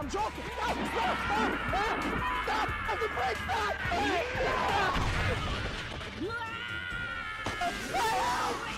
I'm joking! No! Stop! Stop! Stop! Fucking break! Stop! Stop! Stop!